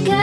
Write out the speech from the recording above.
each